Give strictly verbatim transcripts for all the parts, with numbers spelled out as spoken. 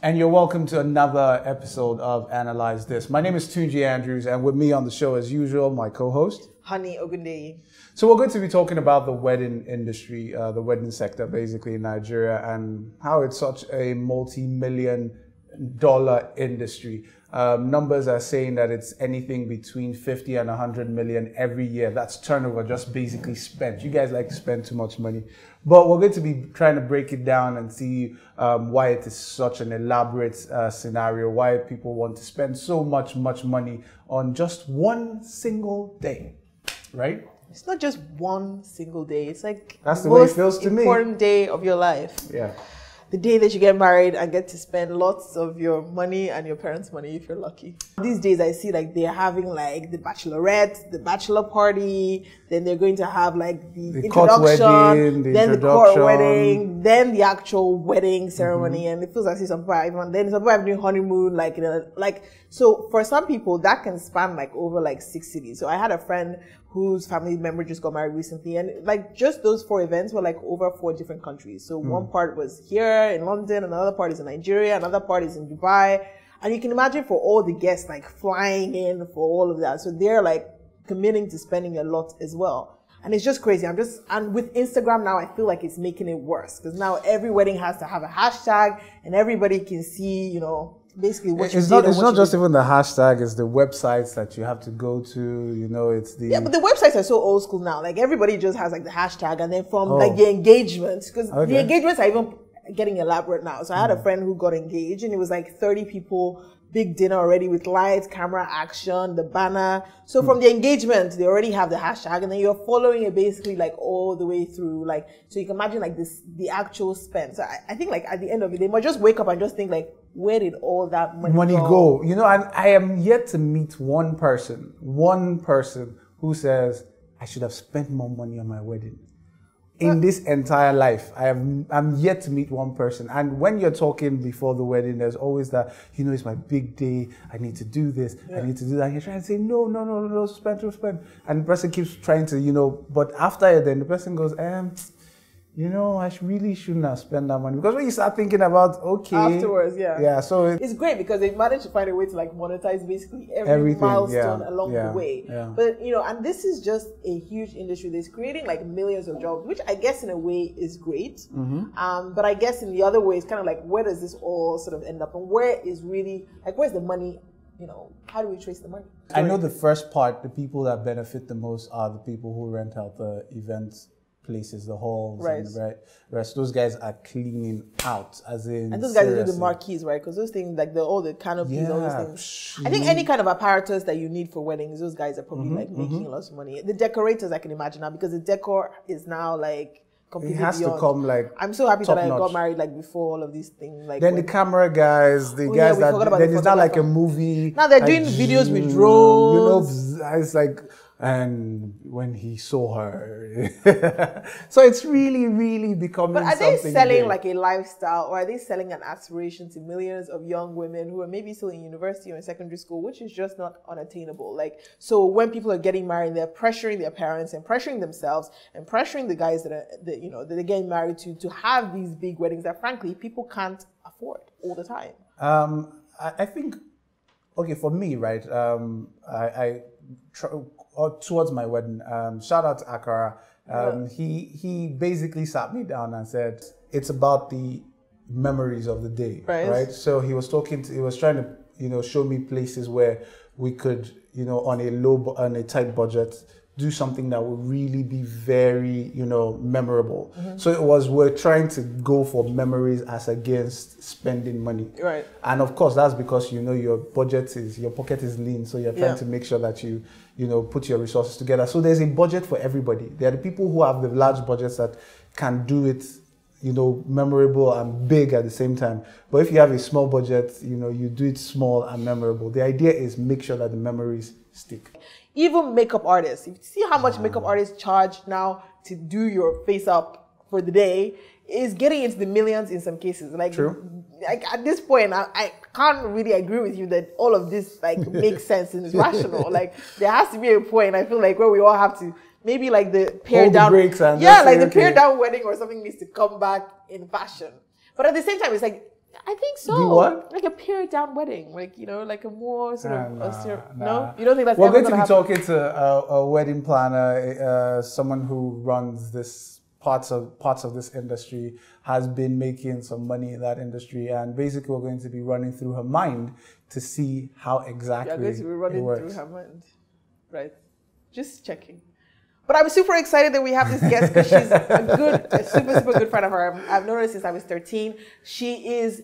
And you're welcome to another episode of Analyse This. My name is Tunji Andrews, and with me on the show, as usual, my co-host, Honey Ogundeyi. So we're going to be talking about the wedding industry, uh, the wedding sector, basically, in Nigeria, and how it's such a multi-million dollar industry. Um, numbers are saying that it's anything between fifty and one hundred million every year. That's turnover, just basically spent. You guys like to spend too much money. But we're going to be trying to break it down and see um, why it is such an elaborate uh, scenario, why people want to spend so much, much money on just one single day, right? It's not just one single day. It's like that's the way it feels to me. Important day of your life. Yeah. The day that you get married and get to spend lots of your money and your parents' money if you're lucky. These days I see like they're having like the bachelorette, the bachelor party, then they're going to have like the, the introduction, wedding, the then introduction. the court wedding, then the actual wedding ceremony, mm-hmm. and it feels like some people even then some people have doing honeymoon, like you know, like so for some people that can span like over like six cities. So I had a friend whose family member just got married recently, and like just those four events were like over four different countries. So mm. one part was here in London, another part is in Nigeria, another part is in Dubai, and you can imagine for all the guests like flying in for all of that. So they're like committing to spending a lot as well. And it's just crazy. I'm just, and with Instagram now, I feel like it's making it worse because now every wedding has to have a hashtag and everybody can see, you know, basically what it's not, it's not just even the hashtag, it's the websites that you have to go to, you know, it's the... Yeah, but the websites are so old school now. Like, everybody just has, like, the hashtag and then from, oh. like, the engagements, because okay. the engagements are even getting elaborate now. So I had mm. a friend who got engaged and it was, like, thirty people, big dinner already with lights, camera, action, the banner. So mm. from the engagement, they already have the hashtag and then you're following it basically, like, all the way through. Like, so you can imagine, like, this the actual spend. So I, I think, like, at the end of it, they might just wake up and just think, like, where did all that money, money go? go? You know, and I am yet to meet one person, one person who says, I should have spent more money on my wedding. In what? This entire life, I am, I'm yet to meet one person. And when you're talking before the wedding, there's always that, you know, it's my big day. I need to do this. Yeah. I need to do that. And you're trying to say, no, no, no, no, no, spend, no, spend. And the person keeps trying to, you know, but after then the person goes, um, you know, I really shouldn't have spent that money. Because when you start thinking about, okay. Afterwards, yeah. Yeah, so. It, it's great because they managed to find a way to like monetize basically every milestone yeah, along yeah, the way. Yeah. But, you know, and this is just a huge industry that's creating like millions of jobs, which I guess in a way is great. Mm-hmm. um, but I guess in the other way, it's kind of like, where does this all sort of end up? And where is really, like, where's the money? You know, how do we trace the money? Sorry. I know the first part, the people that benefit the most are the people who rent out the events. Places, the halls, right. and the rest. Those guys are cleaning out, as in. And those guys seriously. do the marquees, right? Because those things, like the all the canopies, yeah. all those things. I think any kind of apparatus that you need for weddings, those guys are probably mm-hmm, like making mm-hmm. lots of money. The decorators, I can imagine now, because the decor is now like. It has beyond. to come like I'm so happy that I notch. got married like before all of these things. Like then when, the camera guys, the oh, guys yeah, that then the it's not like a movie. Now they're like, doing videos with drones. You know, it's like and when he saw her, so it's really, really becoming. But are they selling like a lifestyle, or are they selling an aspiration to millions of young women who are maybe still in university or in secondary school, which is just not unattainable? Like, so when people are getting married, they're pressuring their parents and pressuring themselves and pressuring the guys that are, that, you know, that they're getting married to to have these big weddings that frankly people can't afford all the time. Um, I, I think, okay, for me, right? Um, I. I Or towards my wedding, um, shout out to Akara. Um, yeah. He he basically sat me down and said it's about the memories of the day, right? right? So he was talking, to, he was trying to you know show me places where we could you know on a low on a tight budget do something that would really be very you know memorable. Mm-hmm. So it was we're trying to go for memories as against spending money, right? And of course that's because you know your budget is your pocket is lean, so you're trying yeah. to make sure that you. you know, put your resources together. So there's a budget for everybody. There are the people who have the large budgets that can do it, you know, memorable and big at the same time. But if you have a small budget, you know, you do it small and memorable. The idea is make sure that the memories stick. Even makeup artists, if you see how much makeup artists charge now to do your face up for the day, is getting into the millions in some cases. Like, True. like at this point, I, I can't really agree with you that all of this like makes sense and is rational. Like there has to be a point. I feel like where we all have to maybe like the pared down, yeah, like the pared down wedding or something needs to come back in fashion. But at the same time, it's like I think so. The what? Like a pared down wedding, like, you know, like a more sort of nah, austere. Nah. No, you don't think that's. We're going to be talking to a, a wedding planner, uh, someone who runs this parts of parts of this industry, has been making some money in that industry, and basically we're going to be running through her mind to see how exactly. You're going to be running through her mind, right? Just checking. But I'm super excited that we have this guest because she's a good, a super, super good friend of her. I've known her since I was thirteen. She is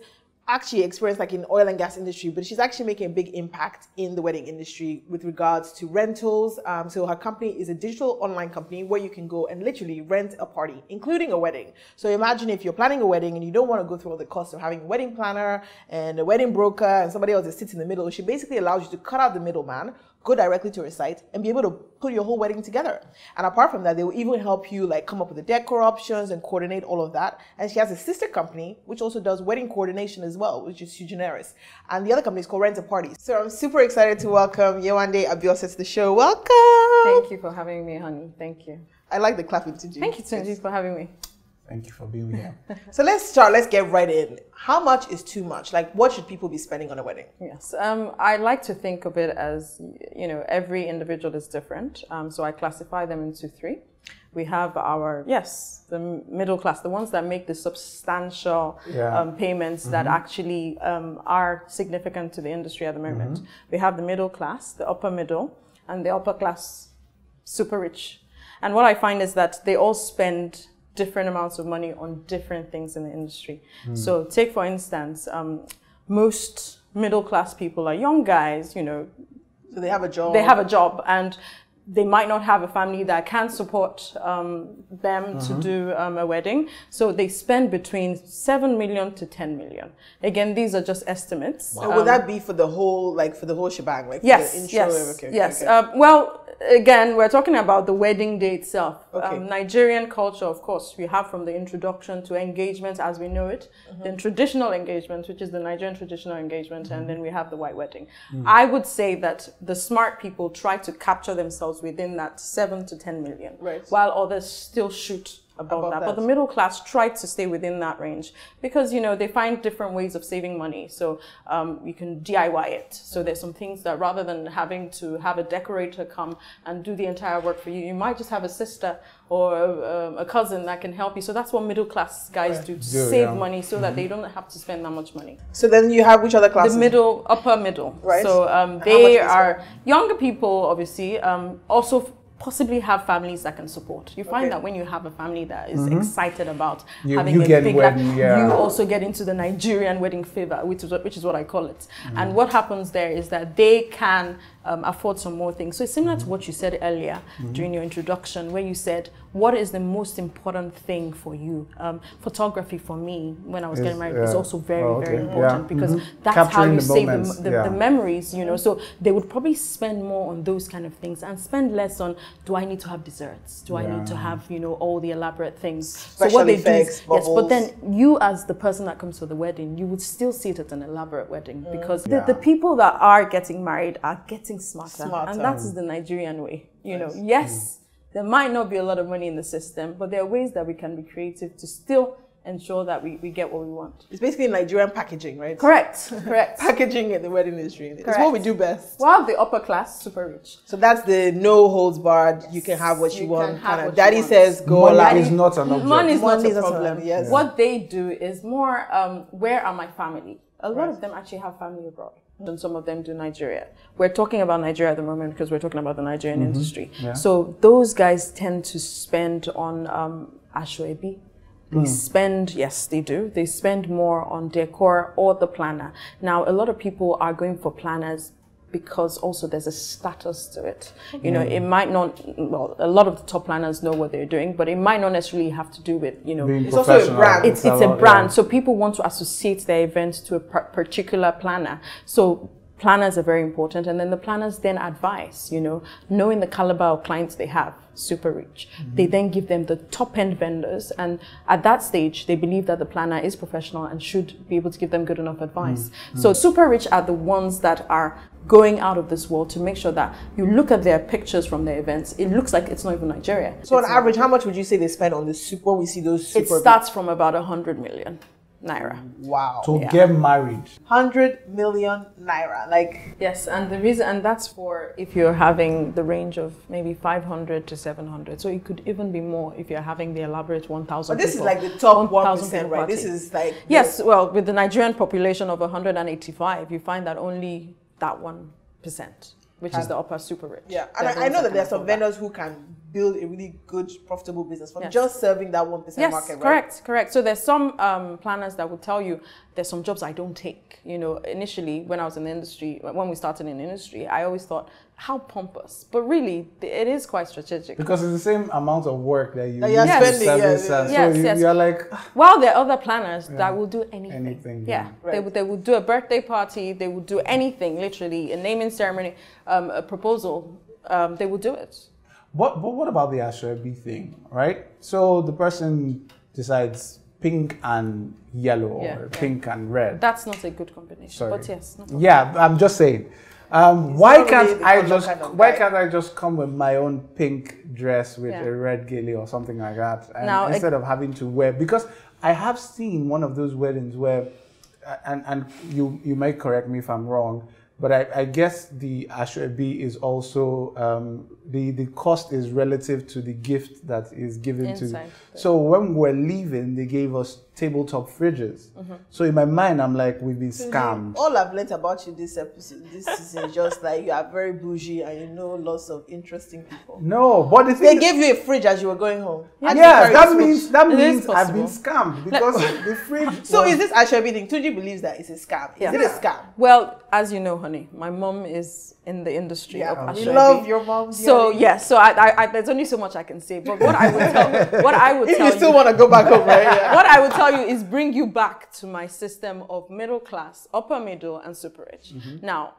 actually experienced like in oil and gas industry, but she's actually making a big impact in the wedding industry with regards to rentals. Um, so her company is a digital online company where you can go and literally rent a party, including a wedding. So imagine if you're planning a wedding and you don't want to go through all the costs of having a wedding planner and a wedding broker and somebody else that sits in the middle. She basically allows you to cut out the middleman, go directly to her site and be able to put your whole wedding together. And apart from that, they will even help you like come up with the decor options and coordinate all of that. And she has a sister company, which also does wedding coordination as well, which is Sui Generis. And the other company is called Rent-A-Party. So I'm super excited to welcome Yewande Abiose to the show. Welcome. Thank you for having me, honey. Thank you. I like the clapping, Tunji. Thank you, Tunji, for having me. Thank you for being here. So let's start. Let's get right in. How much is too much? Like, what should people be spending on a wedding? Yes, um, I like to think of it as, you know, every individual is different. Um, so I classify them into three. We have our, yes, the middle class, the ones that make the substantial yeah. um, payments mm-hmm. that actually um, are significant to the industry at the moment. Mm-hmm. We have the middle class, the upper middle, and the upper class super rich. And what I find is that they all spend different amounts of money on different things in the industry. Mm. So take, for instance, um, most middle-class people are young guys, you know. So they have a job. They have a job, and they might not have a family that can support um, them mm-hmm. to do um, a wedding. So they spend between seven million to ten million. Again, these are just estimates. Wow. Um, so would that be for the whole, like for the whole shebang? Like for yes, the intro? Yes, okay, yes. Okay. Uh, well, again, we're talking about the wedding day itself. Okay. Um, Nigerian culture, of course, we have from the introduction to engagement as we know it, mm-hmm. then traditional engagement, which is the Nigerian traditional engagement, mm-hmm. and then we have the white wedding. Mm-hmm. I would say that the smart people try to capture themselves within that seven to ten million, right. while others still shoot above, above that. that. But the middle class try to stay within that range because, you know, they find different ways of saving money. So um, you can D I Y it. So there's some things that rather than having to have a decorator come and do the entire work for you, you might just have a sister or a, a cousin that can help you. So that's what middle class guys do to do, save yeah. money so mm-hmm. that they don't have to spend that much money. So then you have which other classes? The middle, upper middle. Right. So um, they are younger people, obviously, um, also possibly have families that can support. You find okay. that when you have a family that is mm-hmm. excited about you, having you a big wedding, yeah. you also get into the Nigerian wedding fever, which is what, which is what I call it. Mm-hmm. And what happens there is that they can um, afford some more things. So it's similar mm-hmm. to what you said earlier mm-hmm. during your introduction, where you said, what is the most important thing for you? Um, photography for me, when I was is, getting married, yeah. is also very, oh, okay. very important yeah. because mm-hmm. that's capturing how you the save the, the, yeah. the memories, you know. So they would probably spend more on those kind of things and spend less on, do I need to have desserts? Do yeah. I need to have, you know, all the elaborate things? Special so what they effects, do is, yes, but then you as the person that comes to the wedding, you would still see it as an elaborate wedding mm. because yeah. the, the people that are getting married are getting smarter, smarter. and that is the Nigerian way. You know, yes, mm. there might not be a lot of money in the system, but there are ways that we can be creative to still ensure that we, we get what we want. It's basically Nigerian packaging, right? Correct, correct. Packaging in the wedding industry. Correct. It's what we do best. Well, the upper class, super rich. So that's the no holds barred, yes. you can have what you, you want. Kind of. What Daddy want. says go Money like, is not an object. Money is Money not is a problem, problem. Yes. Yeah. What they do is more, um, where are my family? A lot right. of them actually have family abroad. And some of them do Nigeria. We're talking about Nigeria at the moment because we're talking about the Nigerian mm-hmm. industry. Yeah. So those guys tend to spend on um, Ashwebi. They spend, yes, they do. They spend more on decor or the planner. Now, a lot of people are going for planners because also there's a status to it. You know, it might not, well, a lot of the top planners know what they're doing, but it might not necessarily have to do with, you know, being it's also a brand. It's, it's a brand. So people want to associate their events to a particular planner. So planners are very important. And then the planners then advise, you know, knowing the caliber of clients they have. Super rich. Mm-hmm. They then give them the top end vendors, and at that stage, they believe that the planner is professional and should be able to give them good enough advice. Mm-hmm. So super rich are the ones that are going out of this world to make sure that you look at their pictures from their events. It looks like it's not even Nigeria. So it's on average, how much would you say they spend on the super? We see those super. It starts big. from about a hundred million. naira. Wow. To yeah. get married. one hundred million naira. Like. Yes, and the reason, and that's for if you're having the range of maybe five hundred to seven hundred. So it could even be more if you're having the elaborate one thousand. But this people, is like the top one percent, right? This is like. Yes, the, well, with the Nigerian population of one hundred eighty-five, you find that only that one percent, which is the upper super rich. Yeah, and I, I know that, that there are some vendors that. who can build a really good, profitable business from yes. just serving that one percent yes, market, right? Correct, correct. So there's some um, planners that will tell you there's some jobs I don't take. You know, initially when I was in the industry, when we started in the industry, I always thought how pompous, but really it is quite strategic because it's the same amount of work that you that use yes. to service. Yeah, yeah. Yes, so you, yes. you are like. Well, there are other planners yeah. that will do anything. Anything. Yeah, yeah. Right. They would. They will do a birthday party. They will do anything. Literally, a naming ceremony, um, a proposal. Um, they will do it. But, but what about the Ashwabi thing, right? So the person decides pink and yellow or yeah, yeah. pink and red. That's not a good combination, Sorry. but yes. Not yeah, good. I'm just saying. Um, why can't I just kind of why can't I just come with my own pink dress with yeah. a red ghillie or something like that, and now, instead it, of having to wear, because I have seen one of those weddings where, and and you you might correct me if I'm wrong. But I, I guess the Ashwabi is also, um, the, the cost is relative to the gift that is given Inside to. So when we're leaving, they gave us tabletop fridges. Mm-hmm. So in my mind, I'm like, we've been scammed. All I've learned about you this episode, this season, is just like you are very bougie and you know lots of interesting people. No, but the thing they gave you a fridge as you were going home. Yeah, yeah that means that it means I've been scammed because the fridge. So was... is this Ashwabi thing? Tunji believes that it's a scam. Is yeah. it a scam? Well, as you know, honey, my mom is in the industry yeah, of Ashwabi. We love your mom. So yes, yeah, so I, I, I, there's only so much I can say. But what I would tell, what I would if tell you, you still want to go back home, right? Yeah. What I would tell you is bring you back to my system of middle class, upper middle, and super rich. Mm-hmm. Now,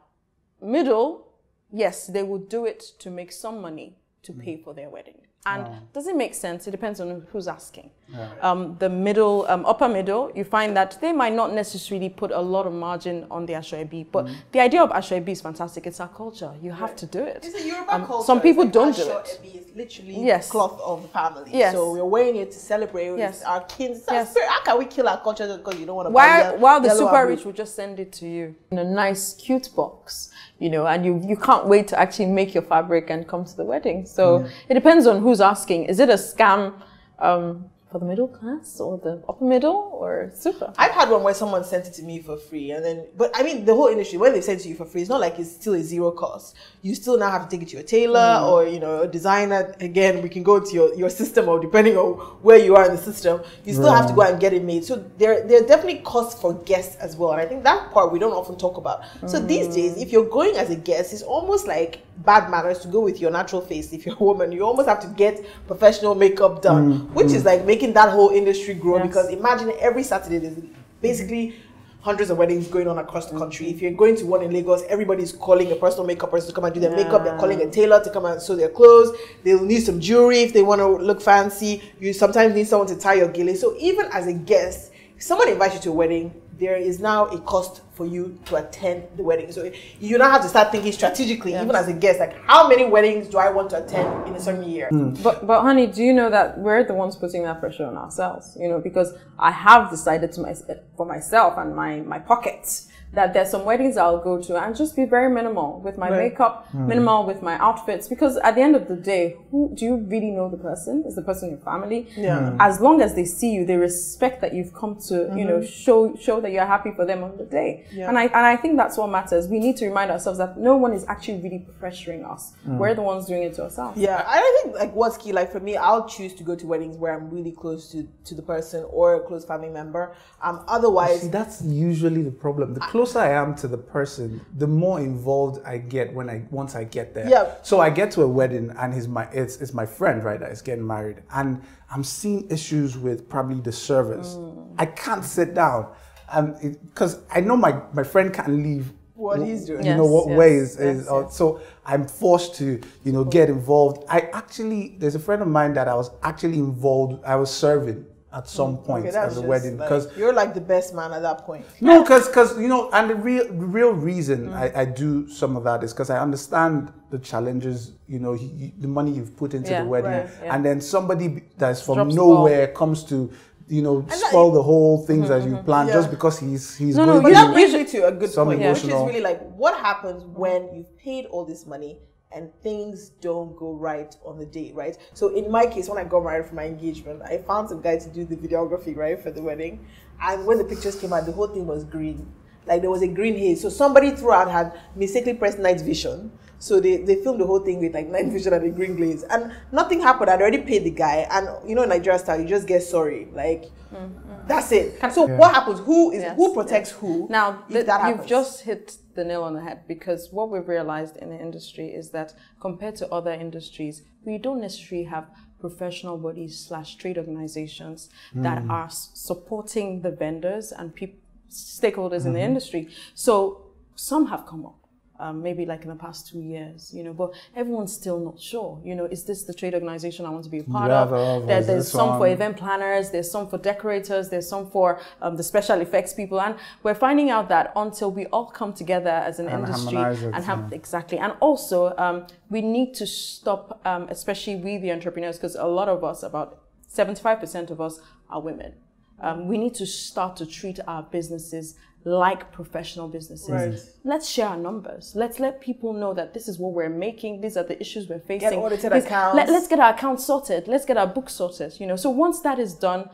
middle, yes, they will do it to make some money to mm-hmm. pay for their wedding. And wow. does it make sense? It depends on who's asking. Yeah. Um, the middle, um, upper middle, you find that they might not necessarily put a lot of margin on the Ashwabi, but mm-hmm. the idea of Ashwabi is fantastic. It's our culture. You have right. to do it. It's a Yoruba um, culture. Some people like don't do it. Ashwabi is literally yes. cloth of the family. Yes. So we're wearing it to celebrate yes. our kids. Yes. How can we kill our culture because you don't want to buy yellow, while the super rich will just send it to you in a nice, cute box, you know, and you, you can't wait to actually make your fabric and come to the wedding. So yeah. it depends on who's asking, is it a scam um, for the middle class or the upper middle or super? I've had one where someone sent it to me for free, and then, but I mean, the whole industry, when they send it to you for free, it's not like it's still a zero cost. You still now have to take it to your tailor mm. or, you know, a designer. Again, we can go to your, your system, or depending on where you are in the system, you still right. have to go and get it made. So there, there are definitely costs for guests as well. And I think that part we don't often talk about. So mm. these days, if you're going as a guest, it's almost like bad manners to go with your natural face. If you're a woman, you almost have to get professional makeup done, mm-hmm. which is like making that whole industry grow. Yes. Because imagine every Saturday there's basically hundreds of weddings going on across the country. If you're going to one in Lagos, everybody's calling a personal makeup person to come and do their yeah. makeup. They're calling a tailor to come and sew their clothes. They'll need some jewelry if they want to look fancy. You sometimes need someone to tie your gilly. So even as a guest, if someone invites you to a wedding, there is now a cost for you to attend the wedding. So you now have to start thinking strategically, yes. even as a guest, like how many weddings do I want to attend in a certain year? Mm. But, but honey, do you know that we're the ones putting that pressure on ourselves? You know, because I have decided to my, for myself and my, my pockets that there's some weddings I'll go to and just be very minimal with my right. makeup, mm. minimal with my outfits, because at the end of the day, who do you really know the person? Is the person your family? Yeah. Mm. As long as they see you, they respect that you've come to, mm-hmm. you know, show show that you're happy for them on the day. Yeah. And I and I think that's what matters. We need to remind ourselves that no one is actually really pressuring us. Mm. We're the ones doing it to ourselves. Yeah, I think like what's key, like for me, I'll choose to go to weddings where I'm really close to, to the person or a close family member. Um, otherwise, see, that's usually the problem. The close The closer I am to the person, the more involved I get when I once I get there. Yeah. So I get to a wedding and he's my it's, it's my friend, right, that is getting married, and I'm seeing issues with probably the service. Mm. I can't sit down, um, because I know my my friend can't leave. What he's doing, you yes, know what yes, way is, is yes, uh, yes. So I'm forced to, you know, get involved. I actually there's a friend of mine that I was actually involved. I was serving at some point okay, as a wedding, because like, you're like the best man at that point. No, because because you know, and the real real reason mm. I, I do some of that is because I understand the challenges. You know, he, the money you've put into yeah, the wedding, right, yeah. and then somebody that's from Drops nowhere comes to you know, spoil the whole things mm-hmm, as you plan yeah. just because he's he's no, going no, to that brings me to a good point, yeah. which is really like, what happens when you've paid all this money and things don't go right on the date, right? So in my case, when I got married for my engagement, I found some guy to do the videography, right, for the wedding. And when the pictures came out, the whole thing was green. Like there was a green haze. So somebody throughout had mistakenly pressed night vision. So they, they filmed the whole thing with like night vision and a green glaze. And nothing happened. I'd already paid the guy. And you know, in Nigeria style, you just get sorry. Like, mm-hmm. that's it. So yeah. what happens? Who is yes. who protects yes. who? Now, if the, that happens? You've just hit the nail on the head, because what we've realized in the industry is that compared to other industries, we don't necessarily have professional bodies slash trade organizations mm. that are supporting the vendors and people, stakeholders mm-hmm. in the industry. So some have come up, um, maybe like in the past two years, you know, but everyone's still not sure, you know, is this the trade organization I want to be a part yeah, of? There, there's some one? for event planners, there's some for decorators, there's some for um, the special effects people. And we're finding out that until we all come together as an and industry and have, yeah. exactly. And also um, we need to stop, um, especially we, the entrepreneurs, because a lot of us, about seventy-five percent of us are women. Um, we need to start to treat our businesses like professional businesses. Right. Let's share our numbers. Let's let people know that this is what we're making. These are the issues we're facing. Get audited accounts. Let, let's get our accounts sorted. Let's get our books sorted. You know, so once that is done,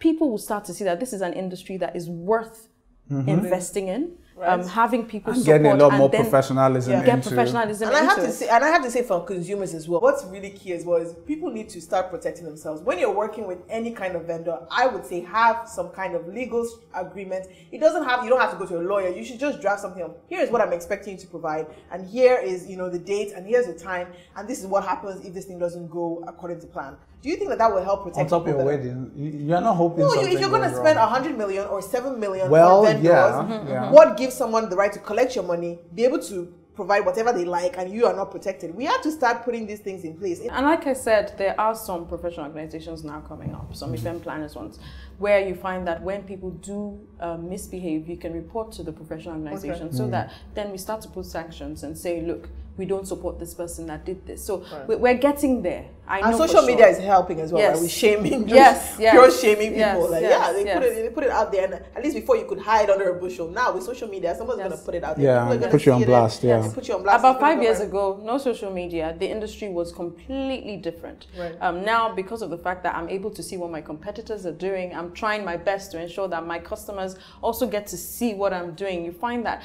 people will start to see that this is an industry that is worth mm-hmm. investing in. Right. Um, having people and getting a lot more professionalism, yeah. get professionalism and into. I have to say, and I have to say, for consumers as well, what's really key as well is people need to start protecting themselves. When you're working with any kind of vendor, I would say have some kind of legal agreement. It doesn't have, you don't have to go to a lawyer. You should just draft something up. Here is what I'm expecting you to provide, and here is, you know, the date, and here's the time, and this is what happens if this thing doesn't go according to plan. Do you think that that will help protect? On top of your wedding, you're not hoping. No, if you're going to spend a hundred million or seven million, well, yeah, mm-hmm, yeah. What gives someone the right to collect your money, be able to provide whatever they like, and you are not protected? We have to start putting these things in place. And like I said, there are some professional organizations now coming up, some mm-hmm. event planners ones, where you find that when people do uh, misbehave, you can report to the professional organization, okay. so mm-hmm. that then we start to put sanctions and say, look, we don't support this person that did this. So right. we're getting there. I and know social sure. media is helping as well, yes. right? With shaming, just yes, yes. pure shaming yes, people. Like, yes, yeah, they, yes. put it, they put it out there. And at least before you could hide under a bushel. Now with social media, someone's yes. going to put it out there. Yeah, gonna put, you it blast, yeah. put you on blast. About five years ago, no social media, the industry was completely different. Right. Um, now, because of the fact that I'm able to see what my competitors are doing, I'm trying my best to ensure that my customers also get to see what I'm doing. You find that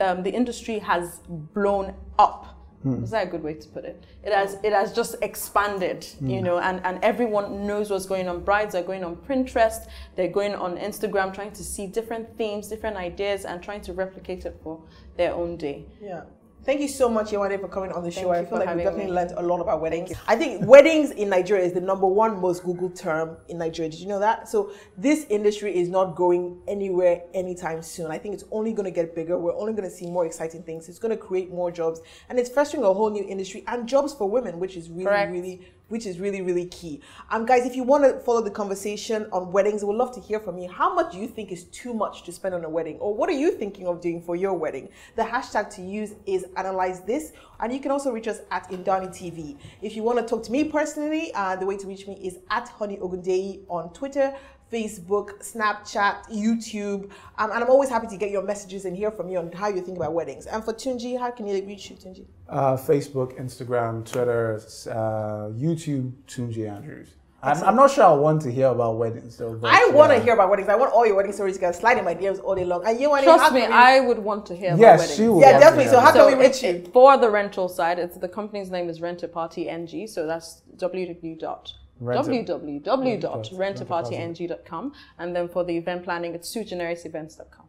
um, the industry has blown up. Hmm. Is that a good way to put it? It has it has just expanded, hmm. you know, and, and everyone knows what's going on. Brides are going on Pinterest, they're going on Instagram, trying to see different themes, different ideas, and trying to replicate it for their own day. Yeah. Thank you so much, Yewande, for coming on the show. I feel like we definitely learned a lot about weddings. I think weddings in Nigeria is the number one most Googled term in Nigeria. Did you know that? So this industry is not going anywhere anytime soon. I think it's only going to get bigger. We're only going to see more exciting things. It's going to create more jobs, and it's fostering a whole new industry and jobs for women, which is really, Correct. really. which is really, really key. Um, guys, if you want to follow the conversation on weddings, we'd love to hear from you. How much do you think is too much to spend on a wedding? Or what are you thinking of doing for your wedding? The hashtag to use is Analyse This. And you can also reach us at NdaniTV. If you want to talk to me personally, uh, the way to reach me is at Honey Ogundeyi on Twitter, Facebook, Snapchat, YouTube. Um, and I'm always happy to get your messages and hear from you on how you think about weddings. And for Tunji, how can you reach you, Tunji? Uh, Facebook, Instagram, Twitter, uh, YouTube, Tunji Andrews. I'm, I'm not sure I want to hear about weddings though. But, I want yeah. to hear about weddings. I want all your wedding stories. You guys slide in my D Ms all day long. And you, Trust me, we... I would want to hear yes, about weddings. She would yeah, definitely. So how so can we reach you? For the rental side, it's, the company's name is Rent-A-Party-N G. So that's w w w dot w w w dot rent a party n g dot com, and then for the event planning it's sui generis events dot com.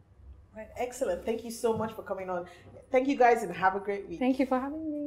Right, excellent. Thank you so much for coming on. Thank you guys, and have a great week. Thank you for having me.